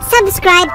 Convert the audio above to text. Subscribe.